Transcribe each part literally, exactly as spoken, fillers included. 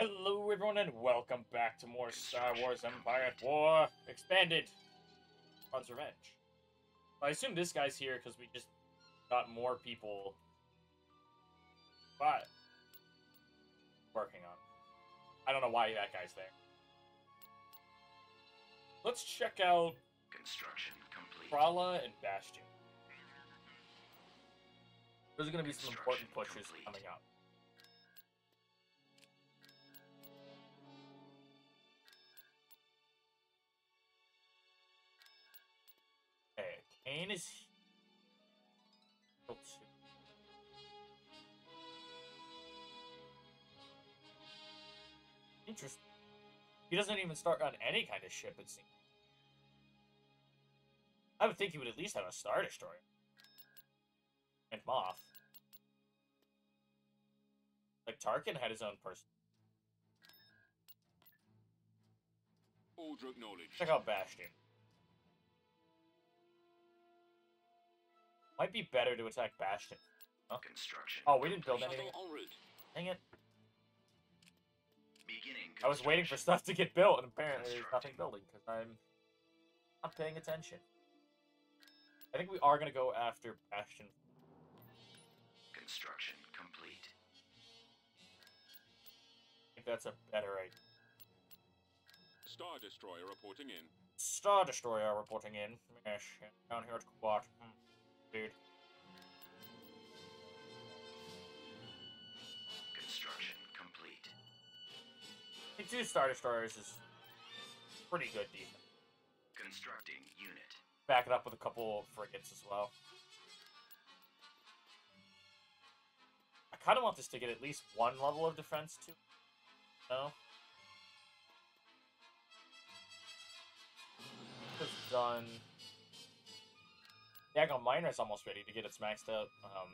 Hello everyone and welcome back to more Star Wars Empire at War Expanded: Thrawn's Revenge. I assume this guy's here because we just got more people but working on. I don't know why that guy's there. Let's check out construction complete. Tralos and Bastion. There's gonna be some important pushes complete. coming up. Kane is oh, interesting. He doesn't even start on any kind of ship, it seems. I would think he would at least have a Star Destroyer. And Moff. Like Tarkin had his own person. Order acknowledged. Check out Bastion. Might be better to attack Bastion. Huh? Construction. Oh, we didn't build anything. Dang it. Beginning I was waiting for stuff to get built, and apparently there's nothing building, because I'm not paying attention. I think we are going to go after Bastion. Construction complete. I think that's a better idea. Star Destroyer reporting in. Star Destroyer reporting in. Gosh, down here at Kuat. Hmm. Dude. Construction complete. The two Star Destroyers is pretty good defense. Constructing unit. Back it up with a couple frigates as well. I kind of want this to get at least one level of defense too. No. It's done. Yaga Minor is almost ready to get its maxed out. Um,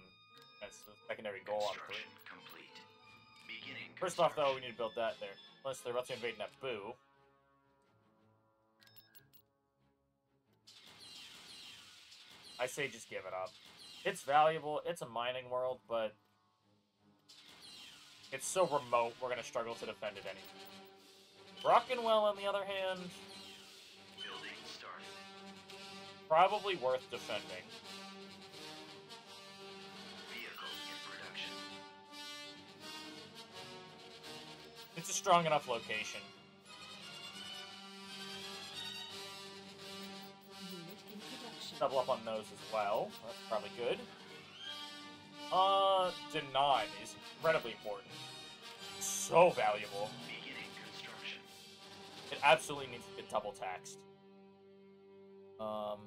that's the secondary goal on three. First off, though, we need to build that there. Unless they're about to invade Naboo. I say just give it up. It's valuable, it's a mining world, but it's so remote, we're going to struggle to defend it anyway. Brockenwell, on the other hand... probably worth defending. Vehicle in production. It's a strong enough location. Unit in production. Double up on those as well. That's probably good. Uh, Denon is incredibly important. So valuable. Beginning construction. It absolutely needs to get double taxed. Um,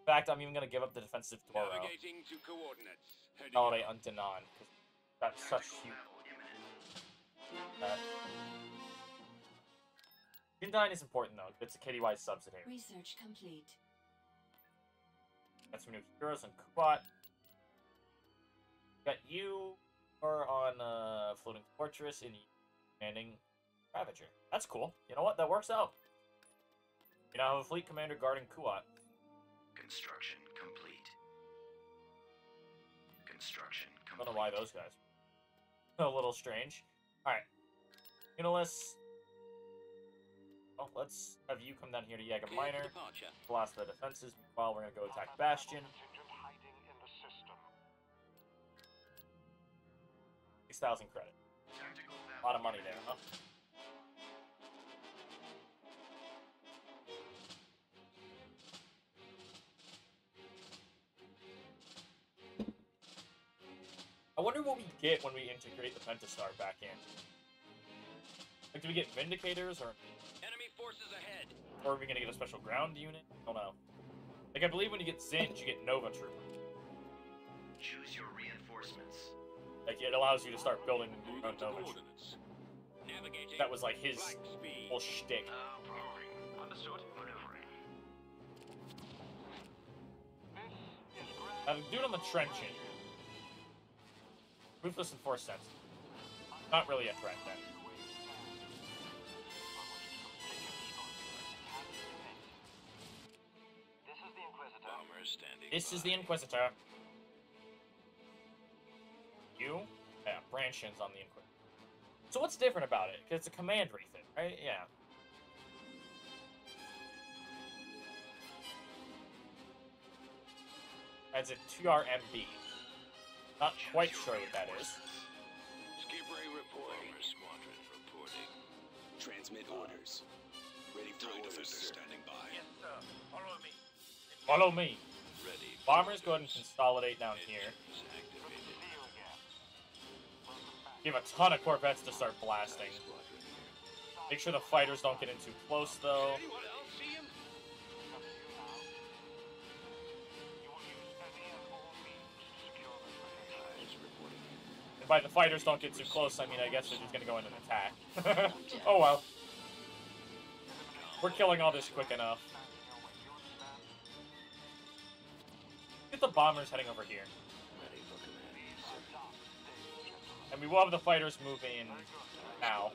in fact, I'm even going to give up the defensive Dworo. Navigating to coordinates. Holiday on Denon. That's such huge. Uh, Gundine is important, though. It's a K D Y subsidiary. Research complete. Got some new heroes on Kuat. Got you are on uh, Floating Fortress and commanding Ravager. That's cool. You know what? That works out. You now have a fleet commander guarding Kuat. Construction complete. Construction complete. I don't know why those guys are a little strange. Alright. You know, let's... Oh, let's have you come down here to Yaga Minor. Blast the defenses. Meanwhile, we're going to go attack Bastion. six thousand credit. A lot of money there, huh? I wonder what we get when we integrate the Pentastar back in. Like, do we get Vindicators, or... enemy forces ahead. Or are we gonna get a special ground unit? I don't know. Like, I believe when you get Zin, you get Nova Trooper. Choose your reinforcements. Like, it allows you to start building your own Nova Troopers. That was, like, his whole shtick. Uh, Understood. I'm doing him a trenching. Ruthless and force sense. Not really a threat, then. This is the Inquisitor. Standing this by. is the Inquisitor. You? Yeah, Branching's on the Inquisitor. So what's different about it? Because it's a command rethink, right? Yeah. As a T R M B. Not quite sure what that is. Skip Ray reporting. Squadron reporting. Transmit orders. Ready for orders, standing by. Yes, sir. Follow me. Follow me. Ready. Bombers, go ahead and consolidate down here. Give a ton of Corvettes to start blasting. Make sure the fighters don't get in too close, though. And by the fighters don't get too close, I mean, I guess they're just going to go in and attack. Oh, well. We're killing all this quick enough. Get the bombers heading over here. And we will have the fighters move in now.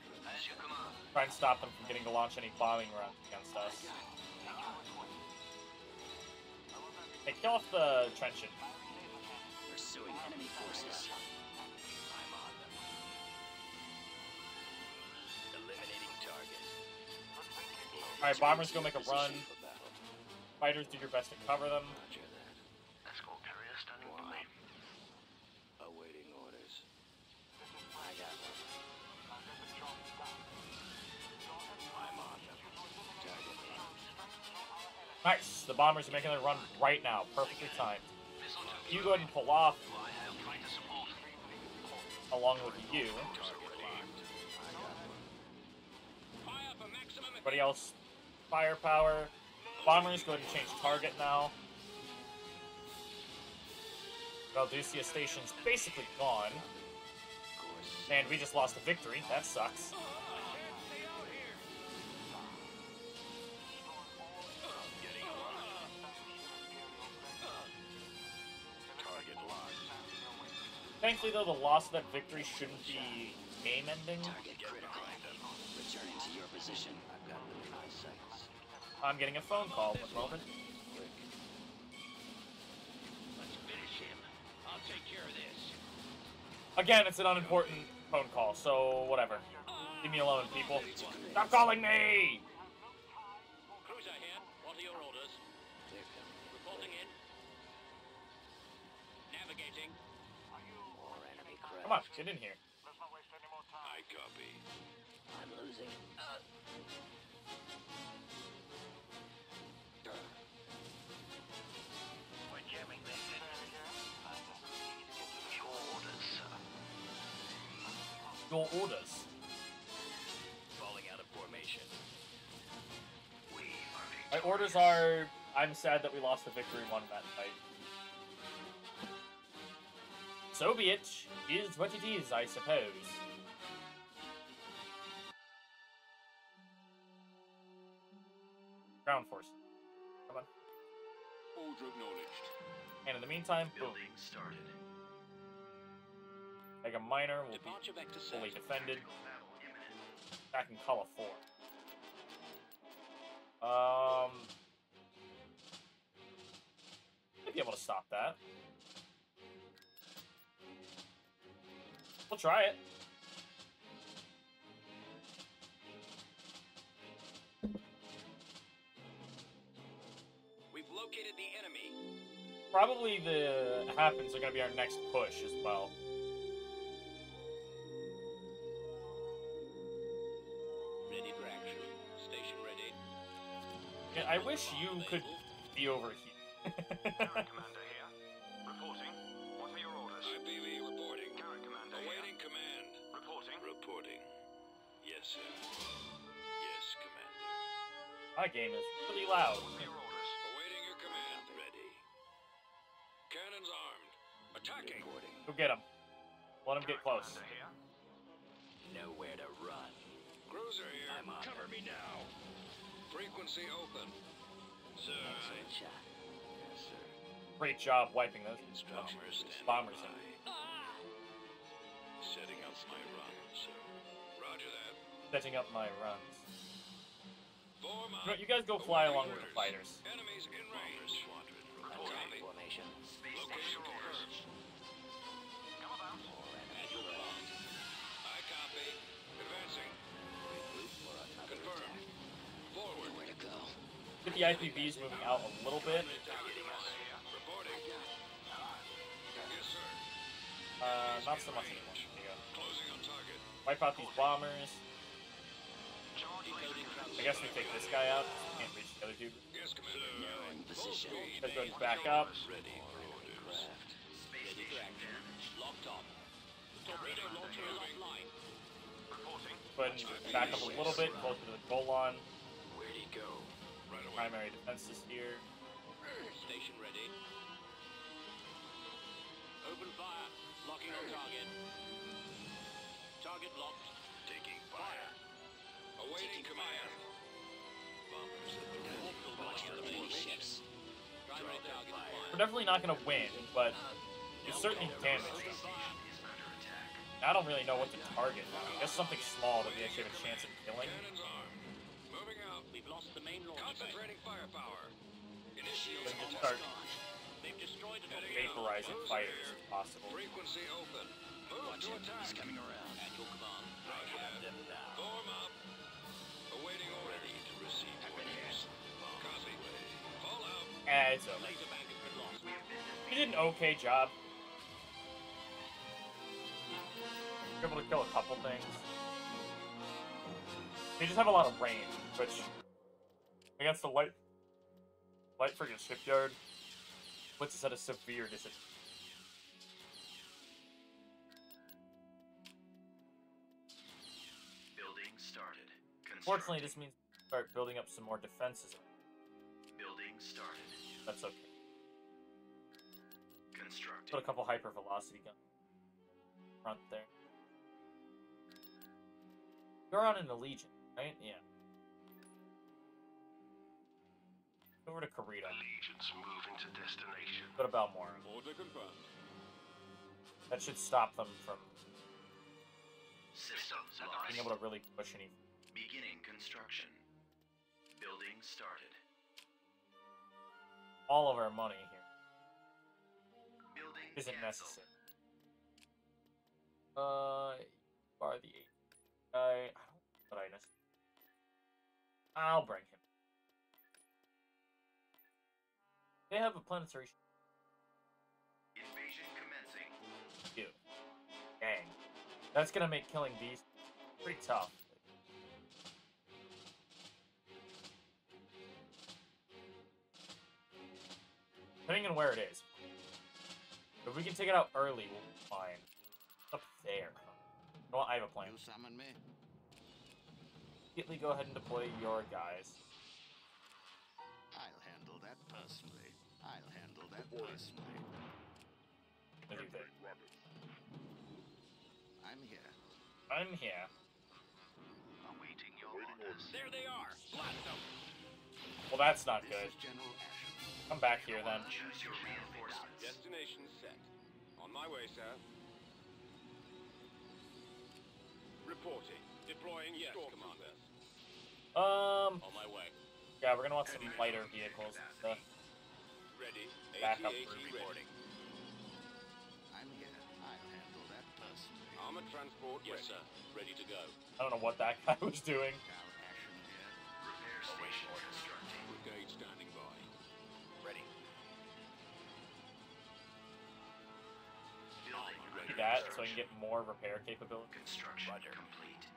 Try and stop them from getting to launch any bombing runs against us. Hey, kill off the trenchant. Pursuing enemy forces. I'm on them. Eliminating target. Alright, bombers, go make a run. Fighters, do your best to cover them. Nice! The bombers are making their run right now. Perfectly timed. You go ahead and pull off along with you. Everybody else, firepower. Bombers, go ahead and change target now. Valducia station's basically gone. And we just lost a victory. That sucks. Thankfully, though, the loss of that victory shouldn't be game-ending. I'm getting a phone call at the moment. Let's finish him. I'll take care of this. Again, it's an unimportant phone call, so whatever. Leave me alone, people. Stop calling me! Cruiser here. What are your orders? Reporting in. Navigating. Come on, get in here. I copy. I'm losing. Uh. We're jamming this in. Your orders, sir. Your orders. Falling out of formation. We are. My orders are. I'm sad that we lost the victory one that fight. So be it. Is what it is, I suppose. Ground force. Come on. Order acknowledged. And in the meantime, boom. Building started. Yaga Minor will Departure be fully defended. Back in Color four. Um. I'd be able to stop that. We'll try it. We've located the enemy. Probably the happens are going to be our next push as well. Ready for action. Station ready. Yeah, I wish you could be over here. Commander here. Reporting. What are your orders? I B V reporting. Awaiting command. Reporting. Reporting. Yes, sir. Yes, Commander. My game is really loud. Your orders. Awaiting your command. Ready. Cannons armed. Attacking. Reporting. Go get him. Let him get close. Here. Nowhere to run. Cruiser here. I'm on. Cover me now. Frequency open. Sir. Excellent shot. Yes, sir. Great job wiping those bombers. Bombers in. Setting up my runs. Roger that. Setting up my runs. Form you guys go fly along orders. With the fighters. Enemies in range. Copy. Formation. Location confirmed. Come about. I copy. the I P Bs moving out a little bit. Uh, not so much anymore. Wipe out these bombers. I guess we take this guy out. Can't reach the other dude. Let's go back up. But back up a little bit, closer to the Golan. Primary defenses here. Station ready. Open fire. Locking on target. Target locked. Taking fire. Awaiting command. We're definitely not going to win, but it's certainly damage. I don't really know what to target. I guess something small that we actually have a chance of killing. We've lost the main launch. Concentrating firepower. Initiating start. They've destroyed the vaporizing fire as possible. Frequency open. Watch him. He's coming around. At your command. I have them now. Form up. Awaiting order. Ready to receive orders. Copy. Fall out. Yeah, it's over. You did an okay job. You're able to kill a couple things. They just have a lot of range, which against the light, light friggin' shipyard puts us at a severe disadvantage. Building started. Unfortunately, this means we start building up some more defenses. Building started. That's okay. Constructing. Put a couple hyper velocity guns front there. You're on in the Legion. Right? Yeah. Over to Corita. Allegiance moving to destination. What about more? Order confirmed. That should stop them from systems being able to really push anything. Beginning construction. Building started. All of our money here building isn't canceled. Necessary. Uh, bar the eight. Uh, I don't know what I necessarily. I'll bring him. They have a planetary. Invasion commencing. Ew. Dang. That's gonna make killing these pretty tough. Depending on where it is. If we can take it out early, we'll be fine. It's up there. Well, I have a plan. You summon me. Immediately go ahead and deploy your guys. I'll handle that personally. I'll handle that personally. Everything. I'm here. I'm here. Awaiting your orders. There they are. Blast them. Well, that's not this good. Come back here then. Choose your reinforcements. Destination set. On my way, sir. Reporting. Deploying. Yes, Commander. Um. On my way. Yeah, we're gonna want some lighter vehicles and stuff. Ready. Backup for reporting. I'm here. I handle that person. Armored transport. Yes, sir. Ready to go. I don't know what that guy was doing. Repair station constructing. Brigade standing by. Ready. Do that so I can get more repair capability. Construction Roger. Complete.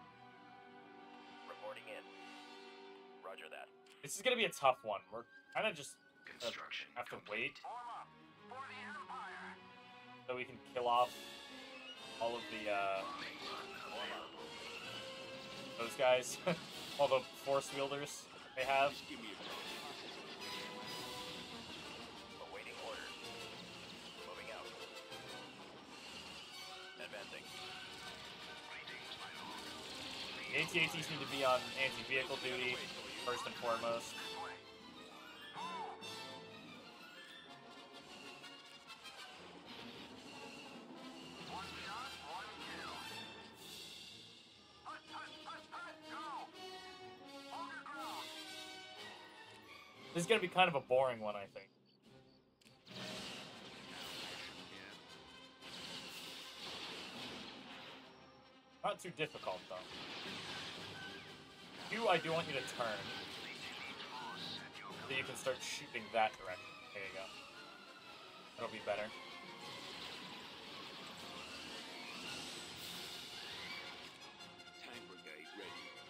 Reporting in. Roger that. This is gonna be a tough one. We're kind of just construction have to complete. Wait so we can kill off all of the uh, those guys, all the force wielders they have. The AT-ATs need to be on anti-vehicle duty, first and foremost. This is going to be kind of a boring one, I think. Not too difficult, though. You, I do want you to turn. Then you can start shooting that direction. There you go. That'll be better.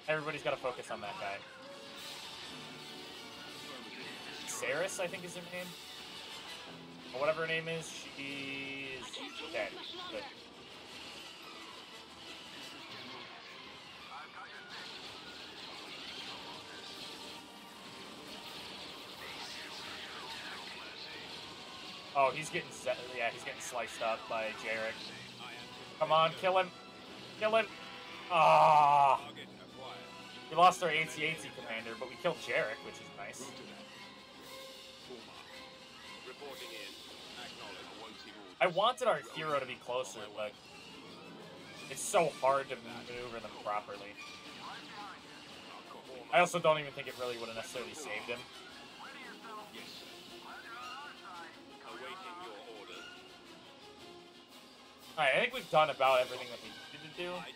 Everybody's got to focus on that guy. Saris, I think is her name. Or whatever her name is, she is dead. Good. Oh, he's getting yeah, he's getting sliced up by Jarek. Come on, kill him, kill him. Ah, oh. We lost our A T A T commander, but we killed Jarek, which is nice. I wanted our hero to be closer, but it's so hard to maneuver them properly. I also don't even think it really would have necessarily saved him. Alright, I think we've done about everything that we needed to do. I'm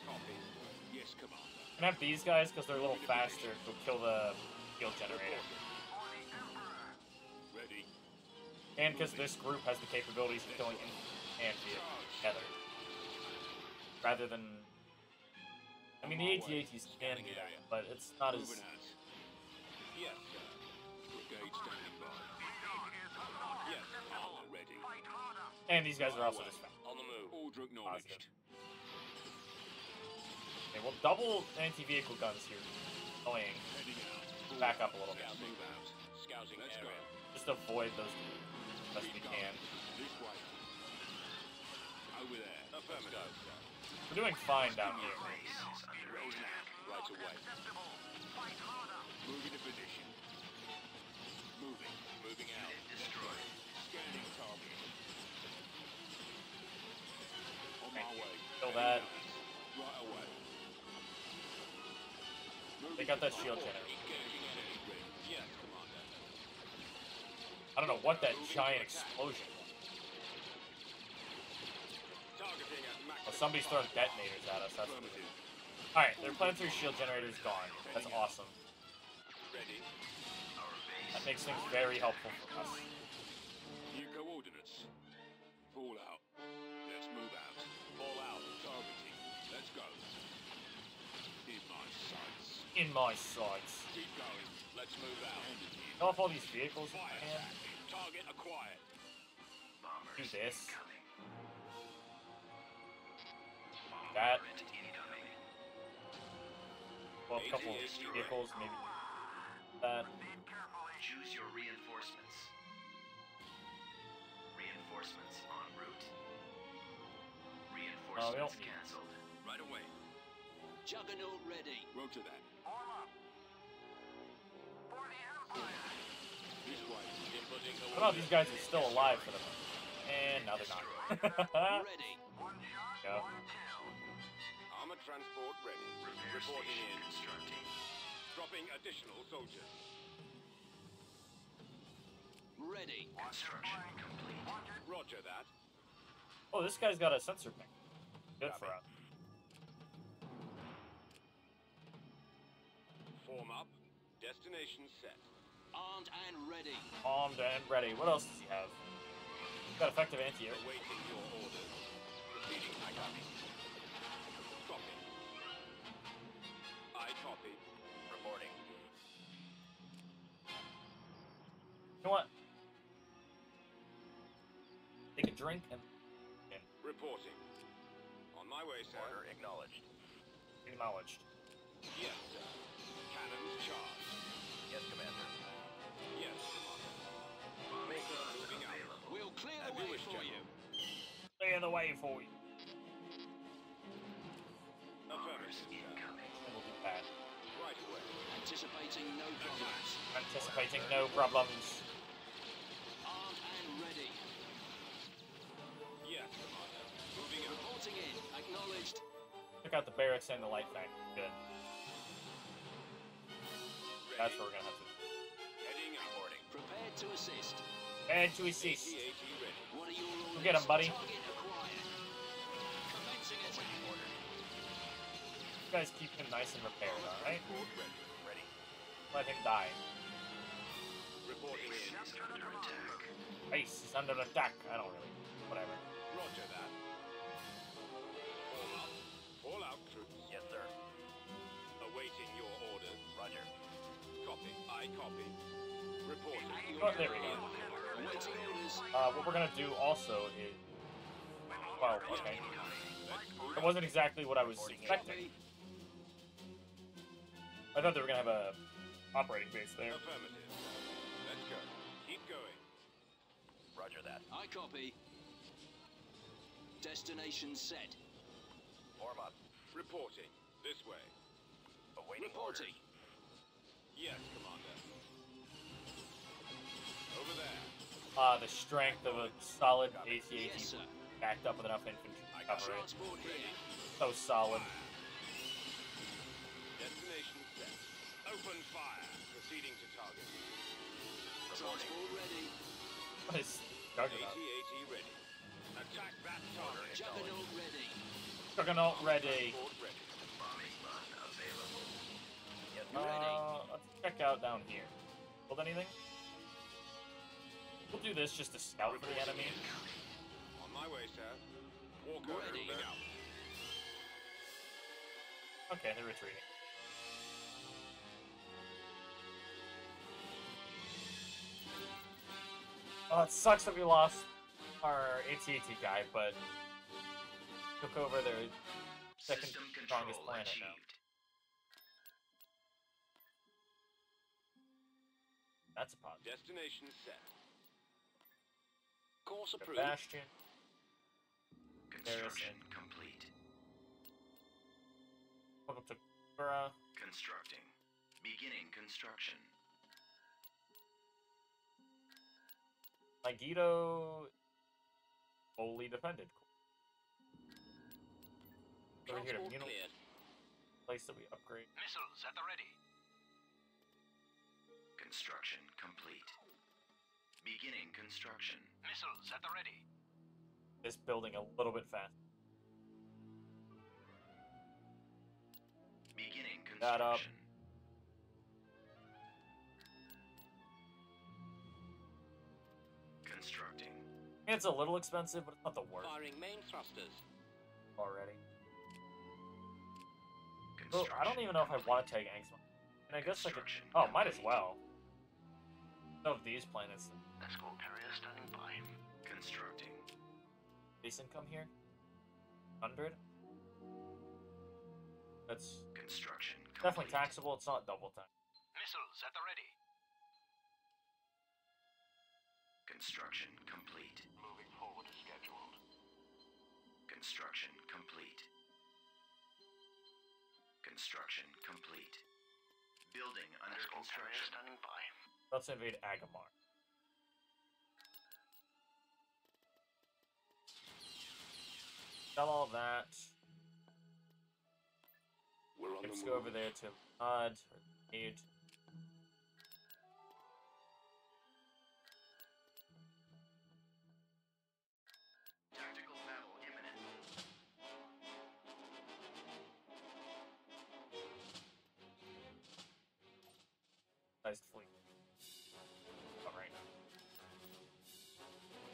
gonna have these guys, because they're a little faster, go kill the field generator. And because this group has the capabilities of killing in and together. Rather than... I mean, the A T A Ts can do that, but it's not as... And these guys are also just fast. Positive. Okay, well, double anti-vehicle guns here. Going back up a little bit. Just avoid those as we can. We're doing fine down here. Right away. Moving to position. Moving. Moving out. Destroyed. Scanning target. On my way. Kill that. Right away. They got that shield generator. I don't know what that giant explosion was. Oh, somebody's throwing detonators at us. That's good. Alright, their Plan three shield generator is gone. That's awesome. That makes things very helpful for us. New coordinates. Fall out. Let's move out. Fall out. Targeting. Let's go. In my sights. In my sights. Keep going. Let's move out. Kill off all these vehicles. Man. Target acquired. Do this. That. Well, a couple of vehicles, maybe. That. Choose your reinforcements. Reinforcements en route. Reinforcements uh, cancelled. Right away. Juggernaut ready. Road to that. Oh no, these guys are still alive for the moment. And now they're not. Ready. Go. Armored transport ready. Reporting in. Dropping additional soldiers. Ready. Construction complete. Roger that. Oh, this guy's got a sensor ping. Good for us. Form up. Destination set. Armed and ready. Armed and ready. What else does he have? He's got effective anti-air. Awaiting your order. Repeating. I copy. Copy. I copy. Reporting. You know what? Take a drink and. and. Reporting. On my way, sir. Order acknowledged. Acknowledged. Yes, sir. Cannons charged. Yes, commander. Yes, we'll clear the way for you. Clear the way for you. Incoming. We'll do that. Right away. Anticipating no problems. Anticipating no problems. Armed and ready. Yes, commander. Moving in. Reporting in. Acknowledged. Took out the barracks and the light factory. Good. That's what we're gonna have to do. Prepared to assist. Prepared to assist. We'll get him, buddy. You guys keep him nice and repaired, alright? Let him die. Reporting in. Is under attack. Base is under attack. I don't really. Whatever. Roger that. All out. All out, troops. Yes, sir. Awaiting your orders. Roger. Copy. I copy. Reporting. Oh, there we go. Uh, what we're gonna do also is. Wow. Oh, okay. That wasn't exactly what I was expecting. I thought they were gonna have a operating base there. Affirmative. Let's go. Keep going. Roger that. I copy. Destination set. Form up. Reporting. This way. Awaiting reporting. Orders. Yes, Commander. Over there. Ah, uh, the strength of a solid A T A T yes, backed up with enough infantry to cover it. So solid. Destination set. Open fire. Proceeding to target. Transport ready. What is Juggernaut? A T A T ready. Attack that target. Juggernaut ready. Juggernaut ready. Uh, let's check out down here. Hold anything? We'll do this just to scout for the enemy. On my way, sir. Walk ready. Okay, they're retreating. Oh, it sucks that we lost our A T A T guy, but took over their second strongest planet achieved. Now. That's a positive. Destination set. Course approved. Bastion. Construction complete. Welcome to Burra. Constructing. Beginning construction. Megiddo fully defended. Cool. Over here, you know, place that we upgrade. Missiles at the ready. Construction complete. Beginning construction. Missiles at the ready. This building a little bit fast. Beginning construction. That up. Constructing. It's a little expensive, but it's not the worst. Firing main thrusters. Already. Oh, I don't even know if I want to take Angst. And I guess I could. Oh, might as well. Of these planets. Escort carrier standing by. Constructing. Base income here. Hundred. That's construction. Definitely complete. Taxable. It's not double tax. Missiles at the ready. Construction complete. Moving forward as scheduled. Construction complete. Construction complete. Building under construction. Standing by. Let's invade Agamar. Sell all that. We're on Let's the go move. Over there to Mud or Aid.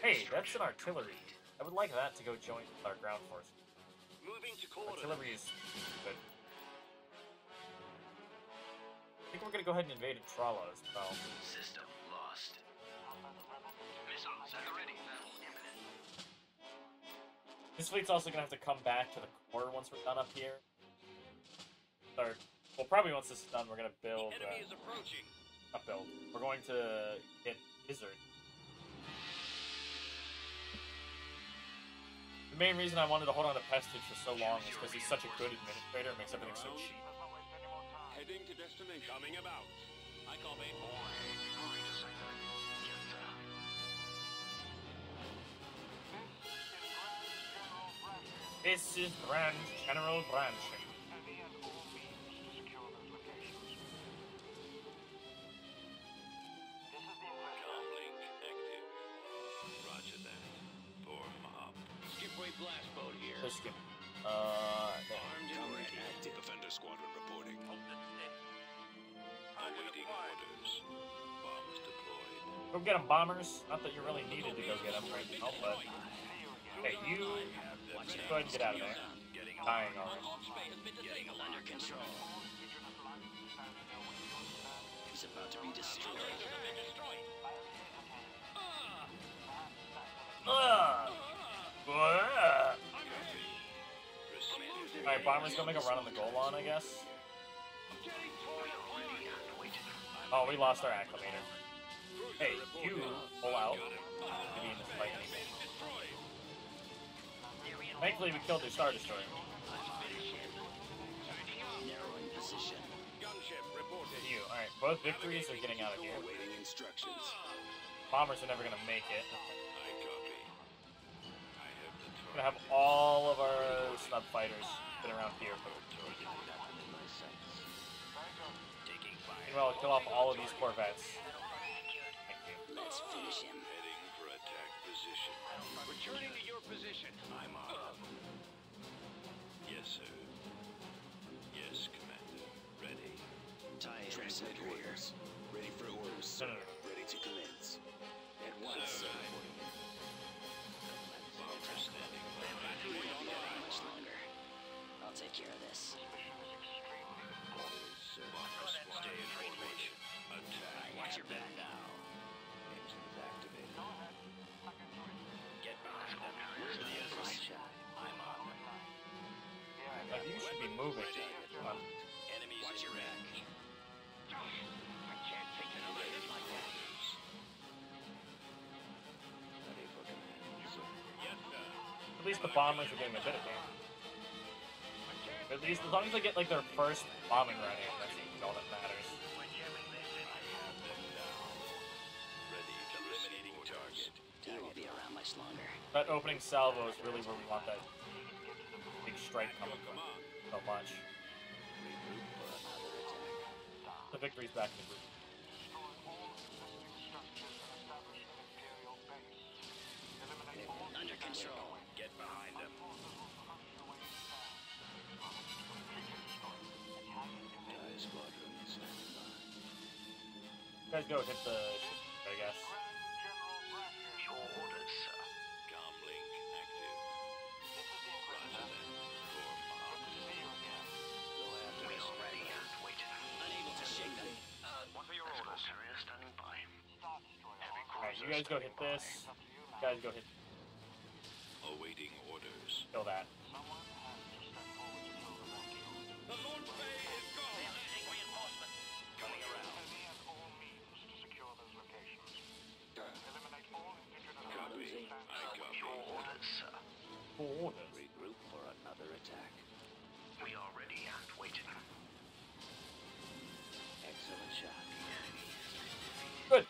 Hey, that's an artillery. I would like that to go join our ground force. Moving to quarter. Artillery is good. I think we're gonna go ahead and invade Tralos as well. System lost. Missiles at the ready. Battle imminent. This fleet's also gonna have to come back to the core once we're done up here. Or, well, probably once this is done, we're gonna build. The enemy uh, is approaching. Not build. We're going to get Izzard. The main reason I wanted to hold on to Pestridge for so long is because he's such a good administrator, it makes everything so cheap. Heading to destination. Coming about. I call me more. This is Grand General Branching. Uh, armed and ready. Active defender squadron reporting. Awaiting orders. Bombs deployed. Go get them, bombers. Not that you really needed to go get them right now, but... Hey, you... Go ahead and get out of there. Dying already. It's about to be destroyed. Uh, uh. Alright, bombers gonna make a run on the Golan, I guess. Oh, we lost our Acclimator. Hey, you pull out. You mean this fight anyway. Thankfully, we killed their Star Destroyer. You, alright, both victories are getting out of here. Bombers are never gonna make it. We're gonna have all of our snub fighters sit around here. Meanwhile, we'll kill off all of these Corvettes. Let's finish him. Heading for attack position. Returning to your position. I'm up. Yes, sir. Yes, Commander. Ready. Tie transmit orders. Ready for orders, sir. No, no, no. Ready to commence. At once, sir. Bomber standing by. We don't have much longer. I'll take care of this. Bomber squad in formation. Attack. Watch your back now. Like, you should be moving. Um, Watch your back. I can't take it like that. At least the bombers are getting a bit of damage. At least as long as they get like their first bombing run in, that's all that matters. I won't be around much longer. That opening salvo is really where we want that big strike coming from. So much. The victory's back in the group. Under control. Get behind them. You guys go hit the ship, I guess. You guys go hit this. You guys go hit. Awaiting orders. Kill that. The launch bay is gone. Reinforcement coming around. All means to secure those locations. Eliminate all indigenous. Copy. I got your orders, sir. Orders. Regroup for another attack. We are ready and waiting. Excellent shot. Good.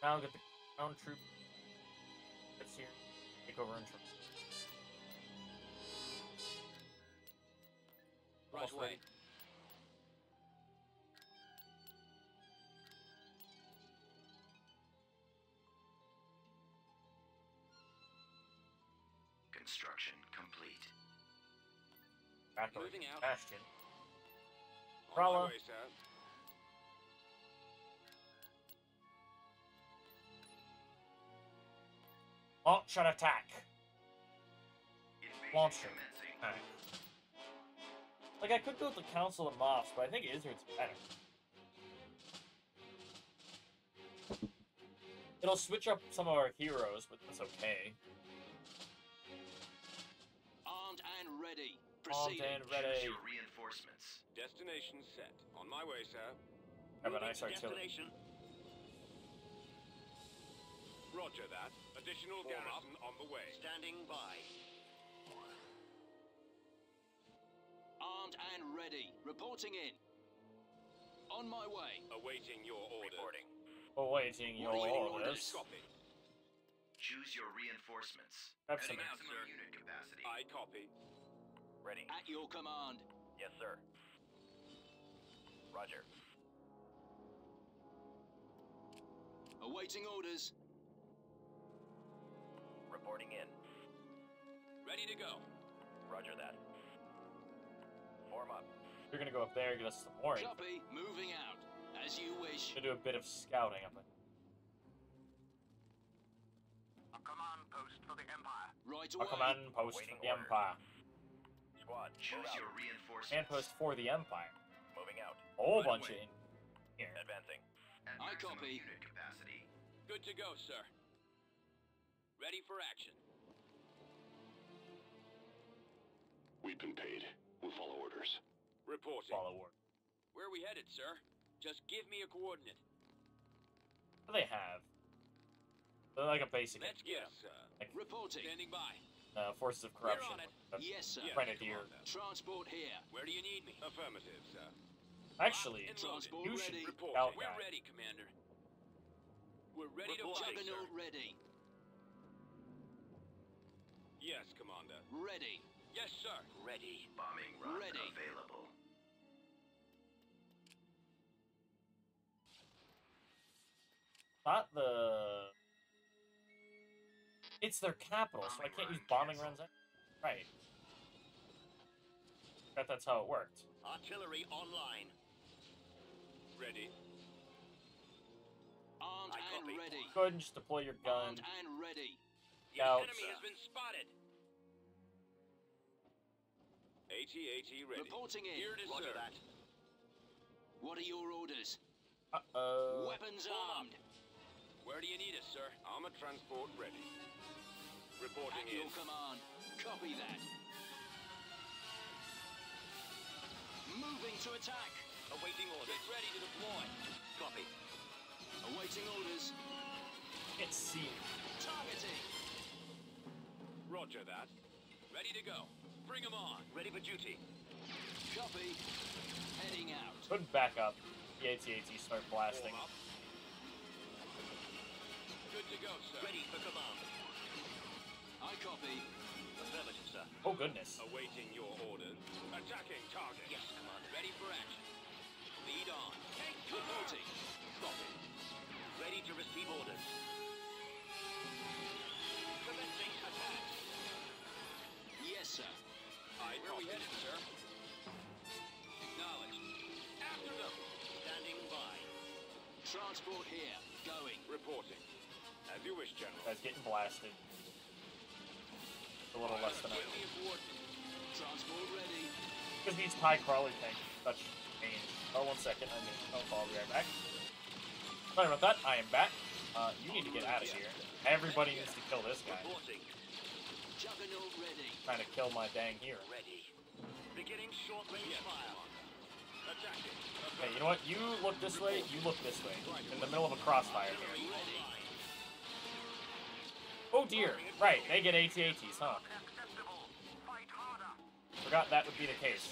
Now get the ground troop that's here. Take over and trip. Right away. Construction complete. Back away. Bastion. Tralos. Launch an attack. Launcher. Alright. Like, I could go with the Council of Moths, but I think Izzard's better. It'll switch up some of our heroes, but that's okay. Armed and ready. Proceed. Armed and ready. Choose your reinforcements. Destination set. On my way, sir. Have a nice artillery. Roger that. Additional garrison on the way. Standing by. Armed and ready. Reporting in. On my way. Awaiting your order. Reporting. Awaiting your orders. Copy. Choose your reinforcements. Excellent. Maximum unit capacity. I copy. Ready. At your command. Yes, sir. Roger. Awaiting orders. Reporting in. Ready to go. Roger that. warm up. You're gonna go up there and get us some more. Copy, moving out. As you wish. To do a bit of scouting up there. A command post for the Empire. Right away. A command post Waiting for the order. Empire. Squad, choose your reinforcements. Command post for the Empire. Moving out. Whole right bunch away. in here. Advancing. At I copy. Unit capacity. Good to go, sir. Ready for action. We've been paid. We'll follow orders. Reporting. Follow orders. Where are we headed, sir? Just give me a coordinate. What do they have? They're like a basic. Let's get them. Like, reporting. Standing by. Uh, Forces of Corruption. We're on it. Yes, sir. Grenadier. Transport here. Where do you need me? Affirmative, sir. Actually, Transport you should ready. report. Out We're guy. ready, Commander. We're ready reporting, to juggernaut ready. Yes, Commander. Ready. Yes, sir. Ready. Bombing run ready. available. Not the... It's their capital, bombing so I can't use bombing canceled. runs. Right. I bet that's how it worked. Artillery online. Ready. Armed I and copy. ready. Go ahead and just deploy your gun. Armed and ready. The enemy has been spotted. AT-AT ready. Reporting in. Here to Roger serve. that. What are your orders? Uh-oh. Weapons armed. Where do you need us, sir? Armored transport ready. Reporting in. At your command. Copy that. Moving to attack. Awaiting orders. Get ready to deploy. Copy. Awaiting orders. It's seen. Targeting. Roger that. Ready to go. Bring them on. Ready for duty. Copy. Heading out. Couldn't back up. The AT-AT start blasting. Good to go, sir. Ready for command. I copy. Affirmative, sir. Oh, goodness. Awaiting your orders. Attacking target. Yes, Commander. Ready for action. Lead on. Take cover. Copy. Ready to receive orders. Commencing attack. Yes, sir. I Where are we headed, sir? Acknowledged. After them. Standing by. Transport here. Going. Reporting. As you wish, General. That's getting blasted. It's a little I less than I want. Transport ready. Because these high crawling tanks such pain. Oh, one second. I'm gonna call the right back. Sorry about that. I am back. Uh, you need to get out of here. Everybody needs to kill this guy. Juggernaut ready. Trying to kill my dang hero. Ready. Beginning short range fire. Attacking. Okay, you know what? You look this way, you look this way. In the middle of a crossfire here. Oh dear. Right, they get AT-ATs, huh? Forgot that would be the case.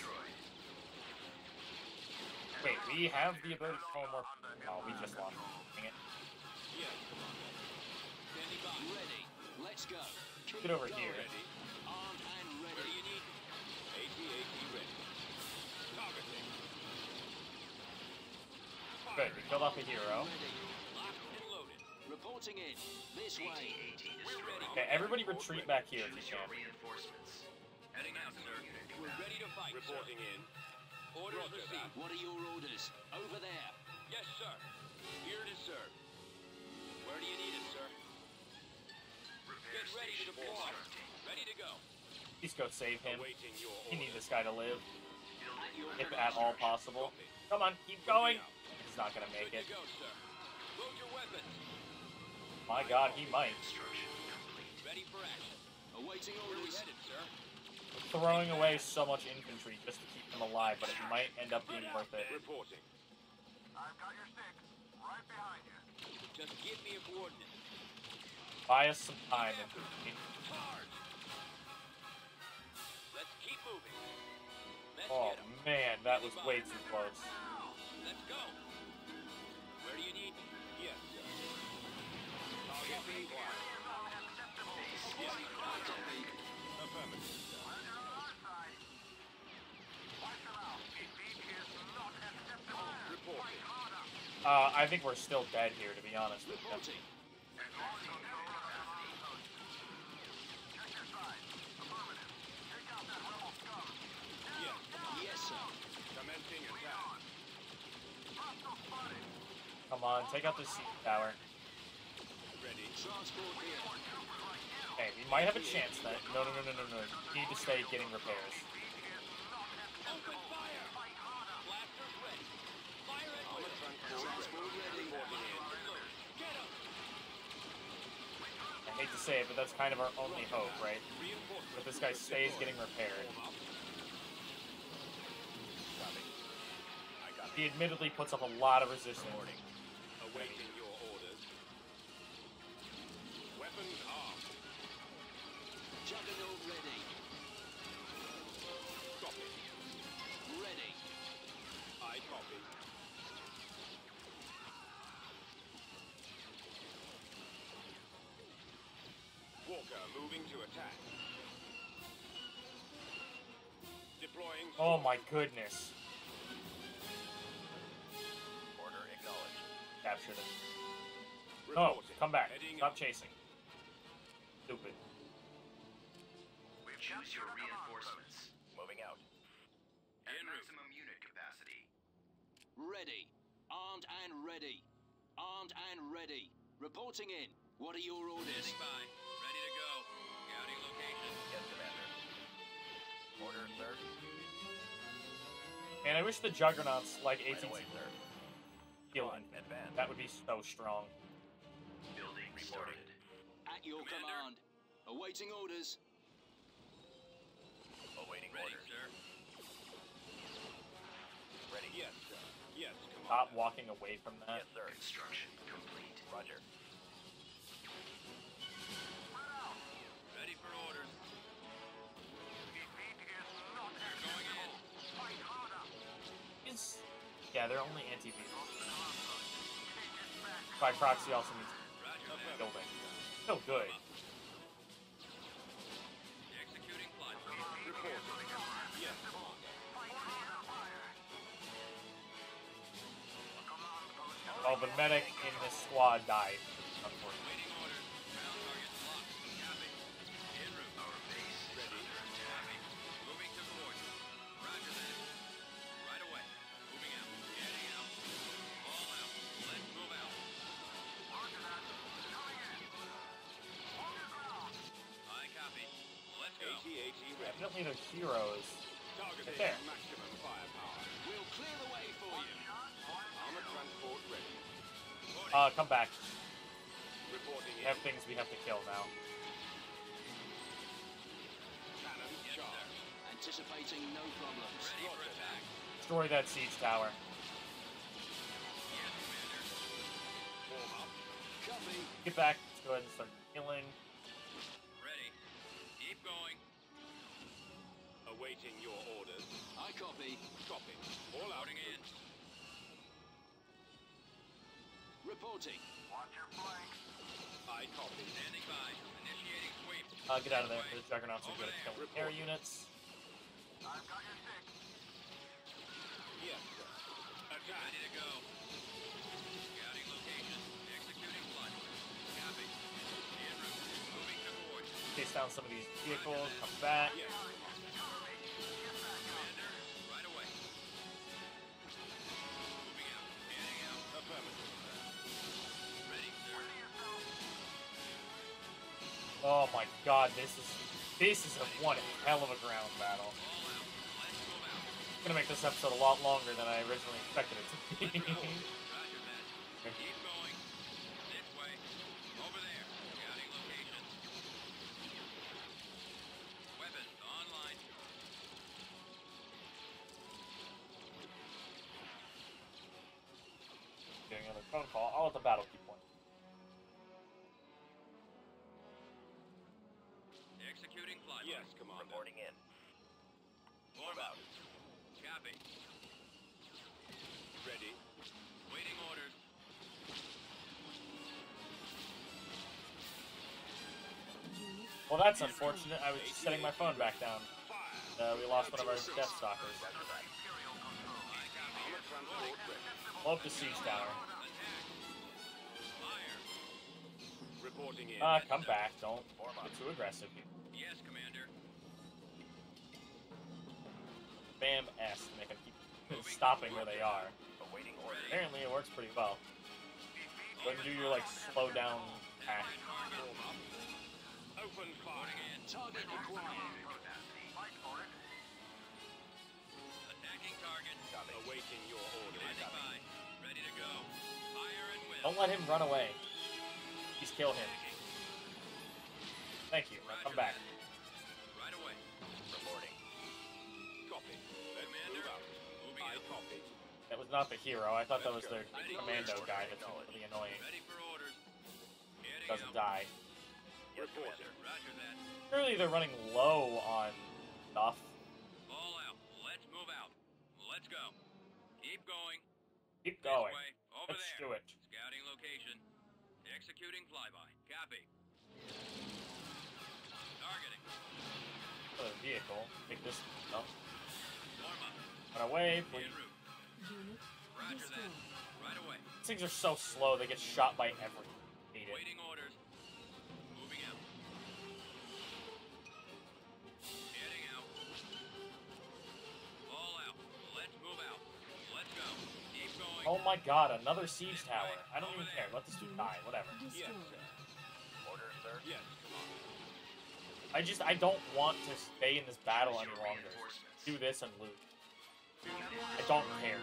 Wait, we have the ability to control more. Oh, we just lost. Dang it. Ready. Let's go. Get over go here. Ready. Armed and ready. Where do you need? AT-AT ready. Targeting. Good. We killed off a hero. Locked and loaded. Reporting in. This way. We're ready. Okay, everybody retreat back here if you can. Reinforcements. Heading out, sir. We're ready to fight. Reporting in. Orders received. What are your orders? Over there. Yes, sir. Here to serve. Where do you need us, sir? Get ready to deploy. Ready to go. Please go save him. You need this guy to live. If at all possible. Come on, keep going. He's not gonna make it. My God, he might. Ready for action. Awaiting orders. Throwing away so much infantry just to keep them alive, but it might end up being worth it. Reporting. I've got your stick right behind you. Just give me a coordinate. Buy us some time. Let's keep moving. Let's oh man, that was way too close. Let's go. Where do you need me? Yes. Target Uh, I think we're still dead here, to be honest with you. Yes, sir. take out this tower. Okay, we might have a chance that. No, no, no, no, no, no. We need to stay getting repairs. I hate to say it, but that's kind of our only hope, right? That this guy stays getting repaired. He admittedly puts up a lot of resistance. Awaiting your orders. Weapons armed. Juggernaut ready. Copy. Ready. I copy. Walker moving to attack. Deploying. Oh my goodness. Capture them. No, come back. Stop chasing. Stupid. We've got your reinforcements. Moving out. At maximum unit capacity. Ready. Armed and ready. Armed and ready. Reporting in. What are your orders? Standing by. Ready to go. Counting location. Yes, Commander. Order, sir. And I wish the Juggernauts like A T T. That would be so strong. Building started. At your Commander. Command. Awaiting orders. Awaiting orders. Ready. Yes, sir. Yes, Commander. Stop walking away from that. Yes, sir. Construction complete. Roger. Ready for orders. Going in. Fight harder. Yes. Yeah, they're only anti-people. By proxy also means building. So good. Executing plot. Report. Yes. Oh, the medic in this squad died. Unfortunately. Definitely they're heroes. Right there. We'll clear the way for you. Armor transport ready. Uh, come back. We have things we have to kill now. Cannon charge. Anticipating no problems. Destroy that siege tower. Get back. Let's go ahead and start killing. Awaiting your orders. I copy. Copy. All outing in. Reporting. Watch your flanks. I copy. Standing by. Initiating sweep. Uh, get out of there. The Juggernauts are going to kill repair units. I've got your six. Yes, sir. Okay. Ready to go. Scouting location. Executing blood. Copy. In route. Moving to board. Chase down some of these vehicles. Come back. Yes. Oh my god, this is this is a one hell of a ground battle. I'm gonna make this episode a lot longer than I originally expected it to be. Keep going. This way. Over there. Scouting location. Weapons online. Doing another phone call. I'll let the battle keep going. Yes, Commander. Reporting in. Form out. Copy. Ready. Waiting orders. Well, that's unfortunate. I was just setting my phone back down. Uh, we lost one of our Deathstalkers. Love the siege tower. Reporting in. Ah, come back. Don't get too aggressive, people. Yes, Commander. Bam S. Make them keep stopping where they are. Apparently, it works pretty well. When do your, like, slow down action? Open fire. Target acquired. Attacking target. Awaiting your order. Ready to go. Fire and will. Don't let him run away. Just kill him. Thank you. Now come back. Right away. Reporting. Copy. Commander out. Moving out. Copy. That was not the hero. I thought that was the commando guy that's really annoying. Doesn't die. Surely they're running low on stuff. All out. Let's move out. Let's go. Keep going. Keep going. Let's do it. Scouting location. Executing flyby. Copy. Targeting. Another vehicle. Take this. No. Run away, please. Unit. Roger that. Right away. These things are so slow, they get shot by everything. Waiting orders. Moving out. Heading out. All out. Let's move out. Let's go. Keep going. Oh my god, another siege tower. I don't even care. Let this dude die. Whatever. Yes. Order, sir. Yes. Come on. I just, I don't want to stay in this battle any longer. Do this and loot. I don't care.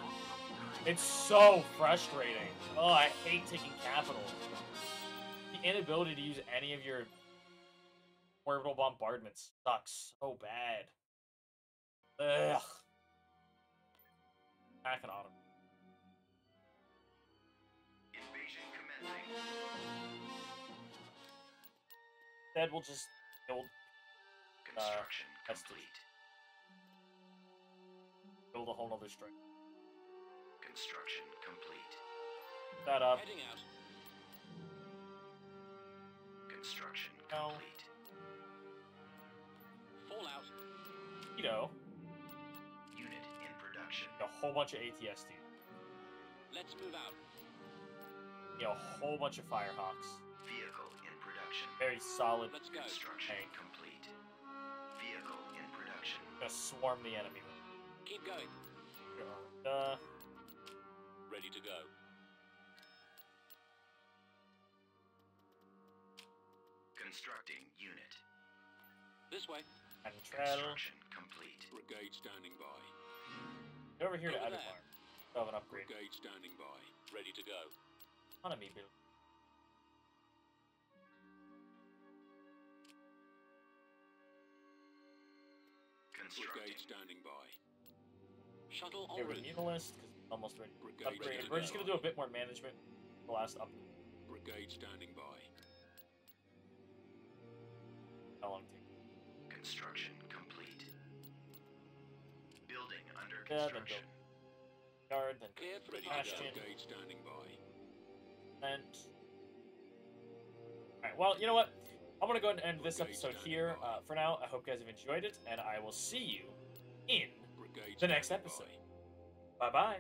It's so frustrating. Oh, I hate taking capital. The inability to use any of your orbital bombardments sucks so bad. Ugh. Back in autumn. Invasion commencing. Instead, we'll just build. Uh, Construction complete. Build a whole nother strike. Construction complete. Put that up. Heading out. Construction no. complete. Fallout. You know. Unit in production. A whole bunch of A T S T. Let's move out. You know, a whole bunch of Firehawks. Vehicle in production. Very solid. Let's go. Construction tank. Complete. Vehicle in production. Just swarm the enemy with. Keep going. Uh, Ready to go. Constructing unit. This way. And construction complete. Brigade standing by. Get over here over to Agamar. I have an upgrade. Brigade standing by. Ready to go. Economy build. Brigade standing by. Shuttle get rid of Mutalist, because it's almost ready. Upgrade. We're just going to do a bit more management the last upgrade. Brigade standing by. How long take? Construction complete. Building under construction. Yeah, then build. Guard, then ready Bastion. Brigade standing by. And... Alright, well, you know what? I'm going to go ahead and end this episode here. Uh, for now, I hope you guys have enjoyed it, and I will see you in... the next episode. Bye-bye.